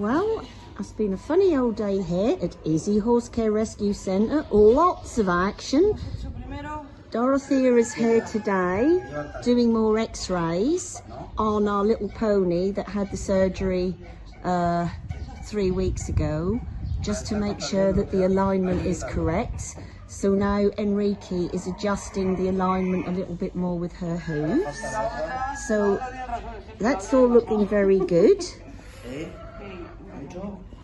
Well, it's been a funny old day here at Easy Horse Care Rescue Centre. Lots of action. Dorothea is here today doing more x-rays on our little pony that had the surgery 3 weeks ago, just to make sure that the alignment is correct. So now Enrique is adjusting the alignment a little bit more with her hooves. So that's all looking very good.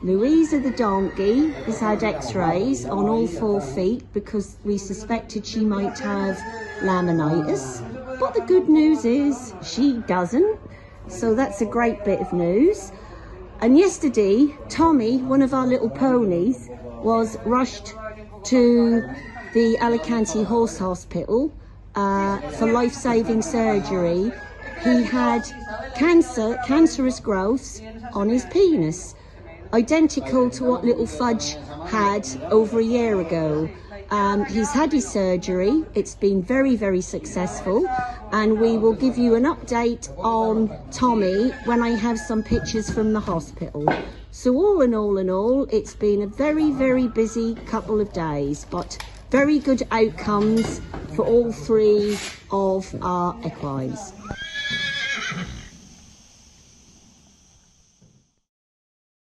Louisa the donkey has had x-rays on all 4 feet because we suspected she might have laminitis. But the good news is she doesn't. So that's a great bit of news. And yesterday, Tommy, one of our little ponies, was rushed to the Alicante Horse Hospital for life-saving surgery. He had cancerous growths on his penis, identical to what little Fudge had over a year ago. He's had his surgery. It's been very, very successful. And we will give you an update on Tommy when I have some pictures from the hospital. So all in all, it's been a very, very busy couple of days, but very good outcomes for all three of our equines.